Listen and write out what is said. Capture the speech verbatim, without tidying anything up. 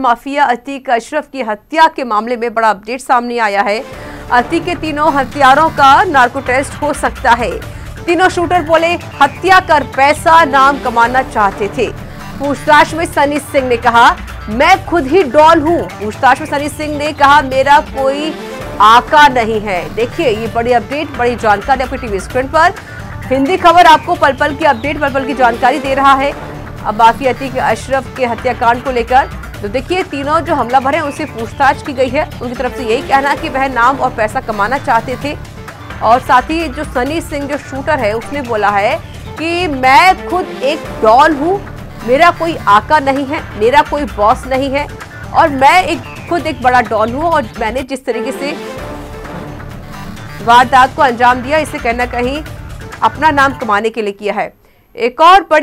Mafia Atiq Ashraf की हत्या के मामले में बड़ा अपडेट सामने आया है। अतीक के तीनों हत्यारों का नार्को टेस्ट हो सकता है। तीनों शूटर बोले हत्या कर पैसा नाम कमाना चाहते थे। पूछताछ में सनी सिंह ने कहा मैं खुद ही डॉन हूँ। पूछताछ में सनी सिंह ने कहा मेरा कोई आका नहीं है। देखिए ये बड़ी अपडेट, बड़ी जानकारी आपकी टीवी स्क्रीन पर। हिंदी खबर आपको पल पल की अपडेट, पल पल की जानकारी दे रहा है। अब बाकी अतीक अशरफ के हत्याकांड को लेकर तो देखिए तीनों जो हमलावर हैं उनसे पूछताछ की गई है। उनकी तरफ से यही कहना कि वह नाम और पैसा कमाना चाहते थे। और साथ ही जो सनी सिंह जो शूटर है उसने बोला है कि मैं खुद एक डॉल हूँ, मेरा कोई आका नहीं है, मेरा कोई बॉस नहीं है और मैं एक खुद एक बड़ा डॉल हूँ। और मैंने जिस तरीके से वारदात को अंजाम दिया इसे कहीं ना कहीं अपना नाम कमाने के लिए किया है। एक और बड़ी